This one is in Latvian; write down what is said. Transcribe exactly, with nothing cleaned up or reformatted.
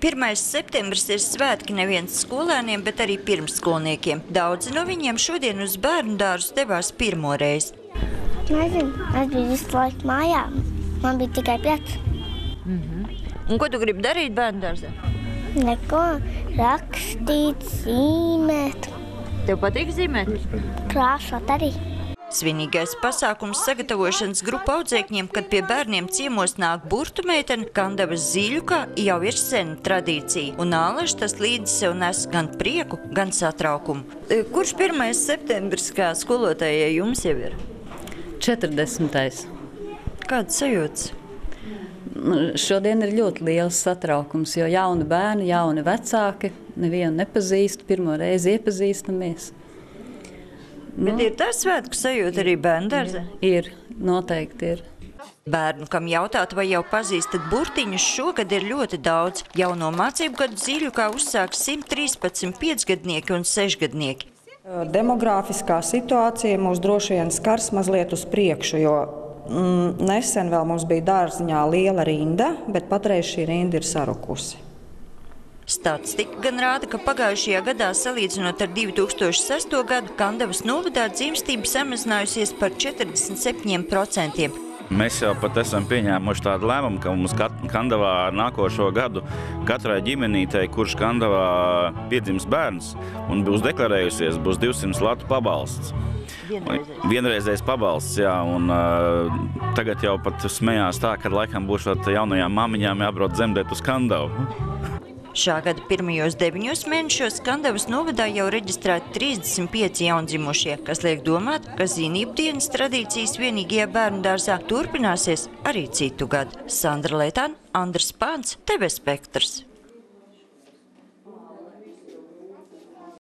pirmais septembris ir svētki neviens skolēniem, bet arī pirmskolniekiem. Daudzi no viņiem šodien uz bērnu dārzus devās pirmoreiz. Nezinu, es biju visu laiku mājā. Man bija tikai pieci. Mhm. Un ko tu gribi darīt bērnu dārzā? Neko. Rakstīt, zīmēt. Tev patīk zīmēt? Krāsot arī. Svinīgais pasākums sagatavošanas grupu audzēkņiem, kad pie bērniem ciemos nāk burtu meitene, Kandavas Zīļukā jau ir sena tradīcija. Un ālaši tas līdzi sev nes gan prieku, gan satraukumu. Kurš pirmais septembris kā skolotājai jums jau ir? četrdesmitais. Kāds sajūts? Šodien ir ļoti liels satraukums, jo jauni bērni, jauni vecāki, nevienu nepazīst, pirmo reizi iepazīstamies. Nu, bet ir tā svētku sajūta arī bērnu dārzā? Ir, noteikti ir. Bērnu, kam jautāt, vai jau pazīstat burtiņus, šogad ir ļoti daudz. Jauno mācību gadu Zīļukā uzsāks simt trīspadsmit piecgadnieki un sešgadnieki. Demogrāfiskā situācija mūs droši vien skars mazliet uz priekšu, jo nesen vēl mums bija dārziņā liela rinda, bet patreiz šī rinda ir sarukusi. Statistika gan rāda, ka pagājušajā gadā, salīdzinot ar divi tūkstoši sesto gadu, Kandavas novadā dzimstība samazinājusies par četrdesmit septiņiem procentiem. Mēs jau pat esam pieņēmuši tādu lēmumu, ka mums Kandavā nākošo gadu katrai ģimenītei, kurš Kandavā piedzims bērns un būs deklarējusies, būs divsimt latu pabalsts. Vienreizējais. Vienreizējais pabalsts, jā, un uh, tagad jau pat smējās tā, kad laikam būšot jaunajām māmiņām jābrauc dzemdēt uz Kandavu. Šā gada pirmajos deviņos mēnešos Kandavas novadā jau reģistrēti trīsdesmit pieci jaundzimušie, kas liek domāt, ka zinību dienas tradīcijas vienīgajā bērnu dārzā turpināsies arī citu gadu. Sandra Leitāne, Andris Pāns, T V Spektrs.